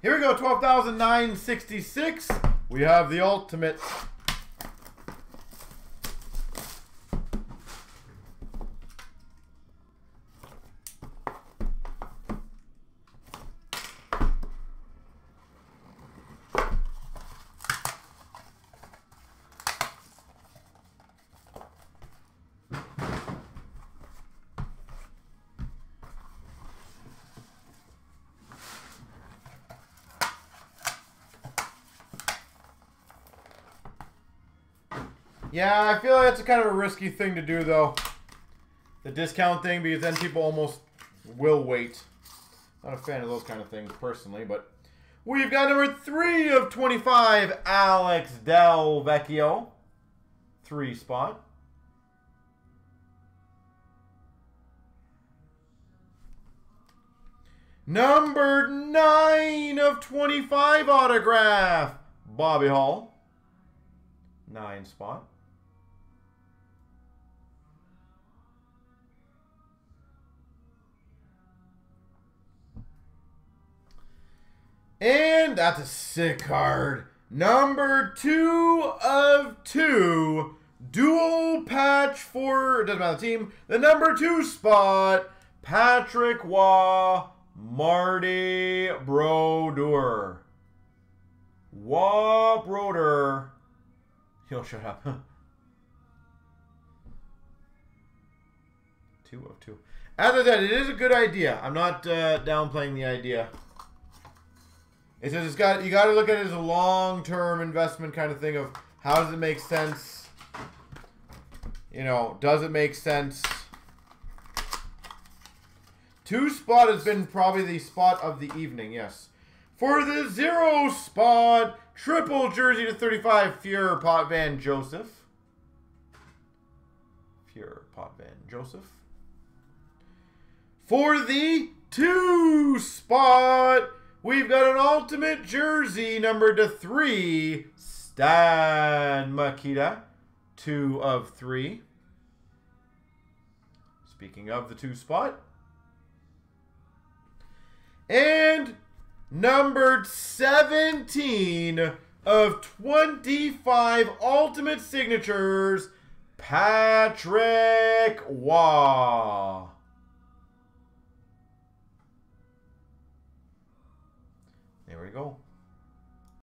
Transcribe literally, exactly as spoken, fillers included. Here we go, twelve thousand nine hundred sixty-six. We have the ultimate. Yeah, I feel like that's a kind of a risky thing to do, though. The discount thing, because then people almost will wait. Not a fan of those kind of things, personally, but... We've got number three of twenty-five, Alex Del Vecchio. Three spot. Number nine of twenty-five autograph, Bobby Hall. Nine spot. And that's a sick card. Number two of two, dual patch for, it doesn't matter the team, the number two spot, Patrick Wah, Marty Brodeur. Wah Brodeur. He'll shut up. Two of two. As I said, it is a good idea. I'm not uh, downplaying the idea. It says it's got, you got to look at it as a long-term investment kind of thing of how does it make sense? You know, does it make sense? Two spot has been probably the spot of the evening, yes. For the zero spot, triple jersey to thirty-five, Fuhrer Potvin Joseph. Fuhrer Potvin Joseph. For the two spot, we've got an ultimate jersey number to three, Stan Mikita, two of three. Speaking of the two spot. And numbered seventeen of twenty-five ultimate signatures, Patrick Wah. There we go.